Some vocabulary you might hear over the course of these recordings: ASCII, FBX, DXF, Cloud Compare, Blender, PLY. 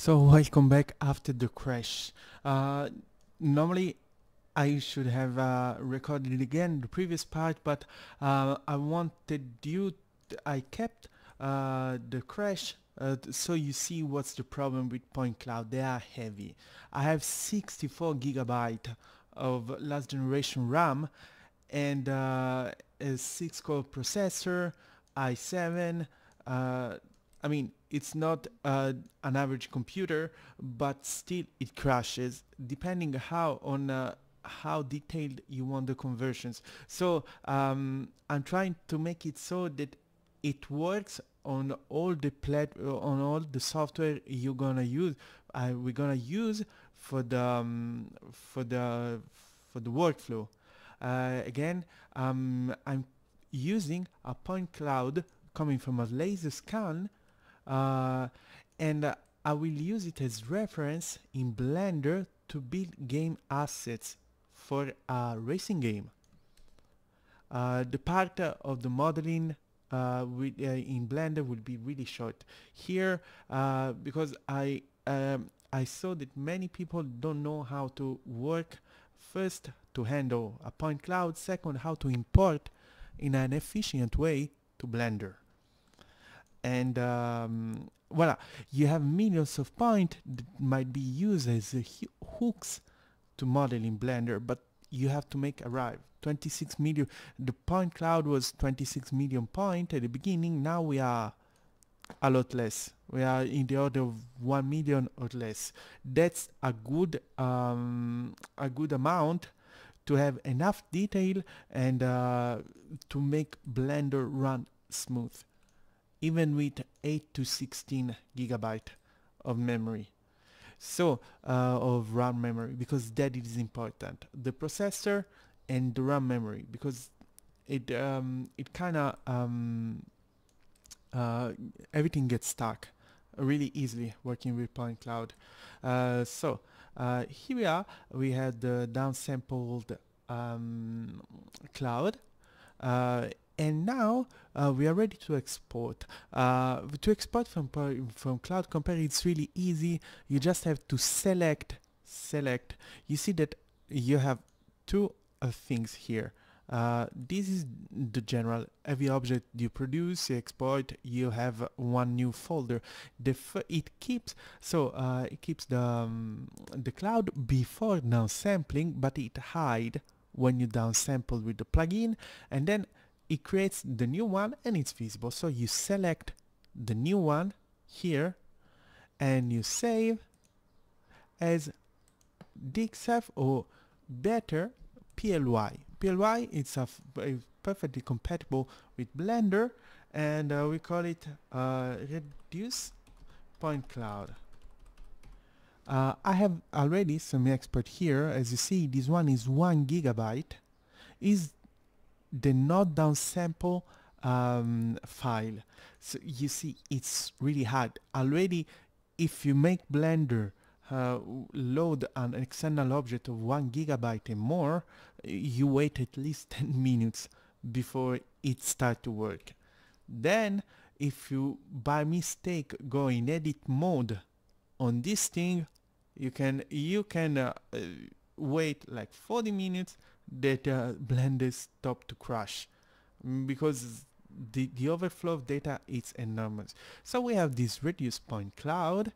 So welcome back after the crash. Normally I should have recorded again the previous part, but I wanted you I kept the crash so you see what's the problem with point cloud. They are heavy. I have 64 gigabyte of last generation RAM and a 6-core processor, i7. I mean, it's not an average computer, but still it crashes depending how detailed you want the conversions. So I'm trying to make it so that it works on all the software you're gonna use. We're gonna use for the workflow. Again, I'm using a point cloud coming from a laser scan, and I will use it as reference in Blender to build game assets for a racing game. The part of the modeling in Blender will be really short here, because I saw that many people don't know how to work, first to handle a point cloud, second how to import in an efficient way to Blender. And voila, you have millions of points that might be used as hooks to model in Blender, but you have to make arrive 26 million. The point cloud was 26 million points at the beginning. Now we are a lot less. We are in the order of 1 million or less. That's a good amount to have enough detail and to make Blender run smooth, even with 8 to 16 gigabyte of memory. So of RAM memory, because that is important, the processor and the RAM memory, because it everything gets stuck really easily working with point cloud. So here we are. We had the downsampled cloud, and now we are ready to export. To export from Cloud Compare, it's really easy. You just have to select. You see that you have two things here. This is the general. Every object you produce, you export, you have one new folder. It keeps the cloud before downsampling, but it hides when you downsample with the plugin, and then it creates the new one and it's visible. So you select the new one here and you save as DXF, or better, PLY. PLY is perfectly compatible with Blender, and we call it Reduce Point Cloud. I have already some export here. As you see, this one is 1 gigabyte. Is the not downsample file. So you see, it's really hard. Already, if you make Blender load an external object of 1 gigabyte and more, you wait at least 10 minutes before it starts to work. Then, if you by mistake go in edit mode on this thing, you can wait like 40 minutes that Blender stopped to crash, because the overflow of data is enormous. So we have this reduce point cloud,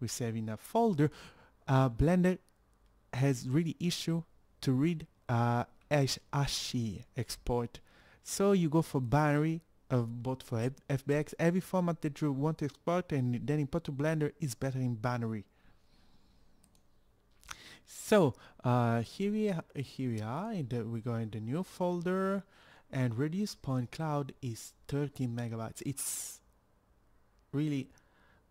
we save in a folder. Blender has really issue to read ASCII export, so you go for binary of both for FBX. Every format that you want to export and then import to Blender is better in binary. So here we are, and we go in the new folder, and reduce point cloud is 30 megabytes. It's really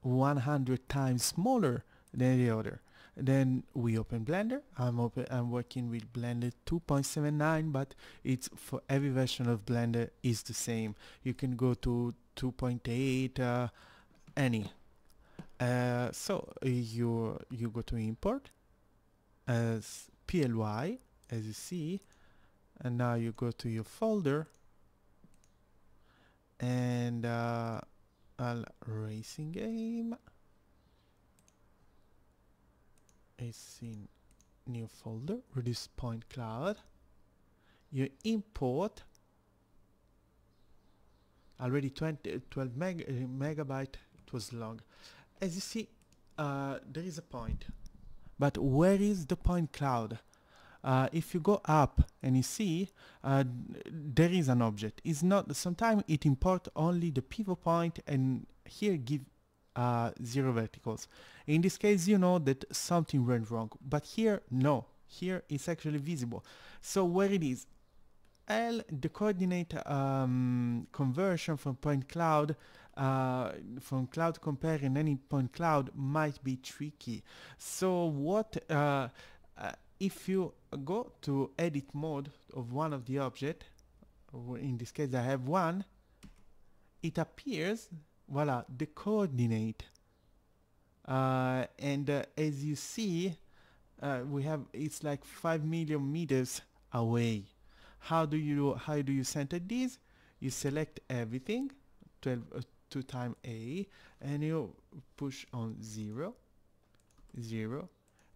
100 times smaller than the other. Then we open Blender. I'm working with Blender 2.79, but it's for every version of Blender is the same. You can go to 2.8, any. So you go to import as PLY, as you see, and now you go to your folder and racing game, async new folder, reduce point cloud. You import already 12 megabyte. It was long. As you see, there is a point, but where is the point cloud? If you go up and you see, there is an object. It's not. Sometimes it imports only the pivot point, and here give 0 verticals. In this case, you know that something went wrong. But here, no. Here it's actually visible. So where it is? L, the coordinate conversion from point cloud, from Cloud Compare and any point cloud might be tricky. So what? If you go to edit mode of one of the object, or in this case I have one, it appears, voila, the coordinate, and as you see, we have, it's like 5 million meters away. How do you center this? You select everything, 2 times A, and you push on 0, 0.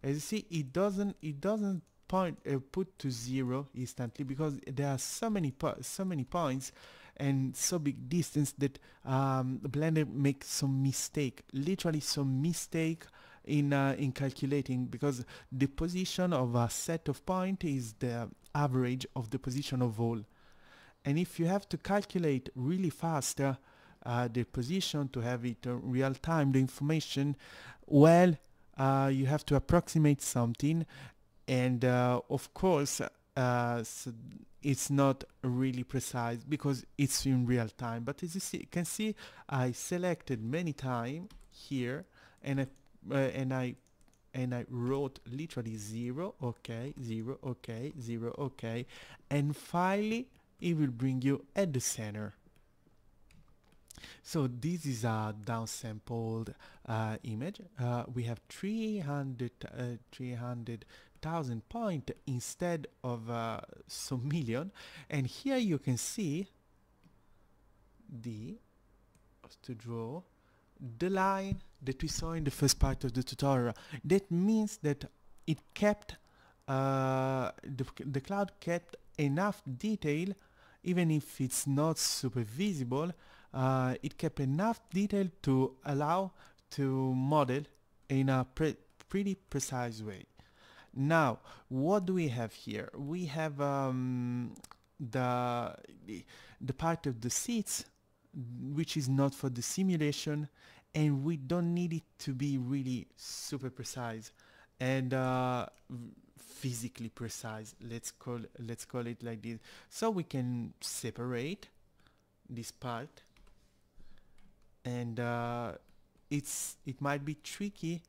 As you see, it doesn't point put to 0 instantly, because there are so many points and so big distance that Blender makes some mistake, literally some mistake in calculating, because the position of a set of point is the average of the position of all. And if you have to calculate really faster the position to have it real time, the information, well, you have to approximate something, and of course so it's not really precise because it's in real time. But as you see, can see, I selected many times here, and I wrote literally 0, okay, 0, okay, 0, okay, and finally it will bring you at the center. So this is a downsampled image. We have 300,000 point instead of some million, and here you can see the to draw the line that we saw in the first part of the tutorial. That means that it kept the cloud kept enough detail, even if it's not super visible. It kept enough detail to allow to model in a pretty precise way. Now, what do we have here? We have the part of the seats, which is not for the simulation, and we don't need it to be really super precise and physically precise. Let's call it like this. So we can separate this part. And it might be tricky,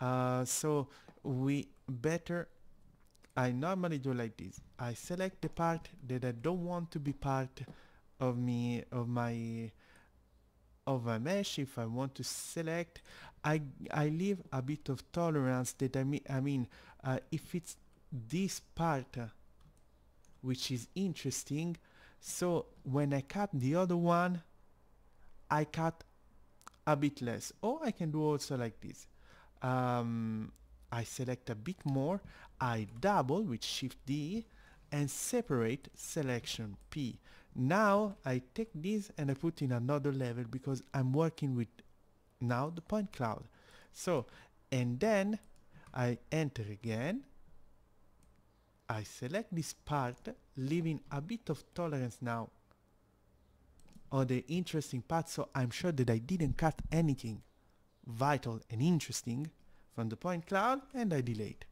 so we better, I normally do like this. I select the part that I don't want to be part of my mesh. If I want to select, I leave a bit of tolerance. That I mean, if it's this part which is interesting, so when I cut the other one, I cut a bit less. Or I can do also like this. I select a bit more, I double with Shift D and separate selection P. Now I take this and I put in another level, because I'm working with now the point cloud. So, and then I enter again, I select this part, leaving a bit of tolerance now on the interesting part, so I'm sure that I didn't cut anything vital and interesting from the point cloud, and I delete.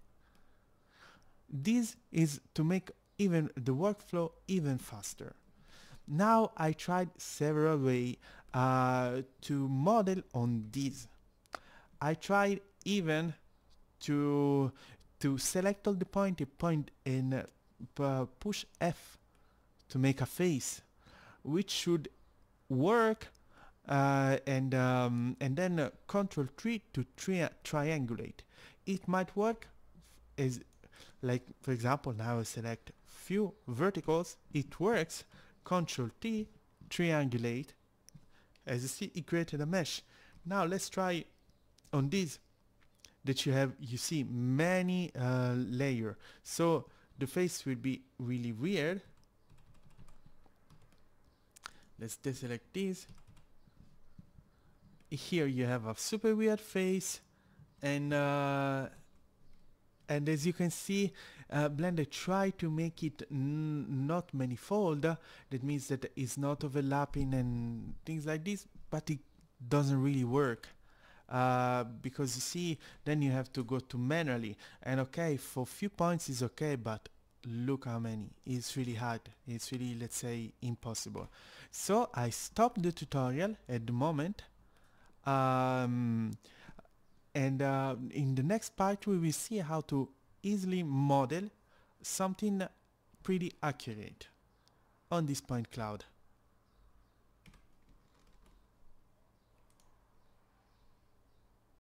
This is to make even the workflow even faster. Now I tried several ways to model on this. I tried even to select all the point and push F to make a face, which should work, and then Control 3 to triangulate. It might work as, like, for example, now I select few verticals, it works. Control T, triangulate. As you see, it created a mesh. Now let's try on this. that you see many layer, so the face would be really weird. Let's deselect this. Here you have a super weird face, and as you can see, Blender tried to make it not manifold. That means that it's not overlapping and things like this, but it doesn't really work. Because you see, then you have to go to manually, and okay, for few points is okay, but look how many. It's really hard. It's really, let's say, impossible. So I stopped the tutorial at the moment, and in the next part we will see how to easily model something pretty accurate on this point cloud.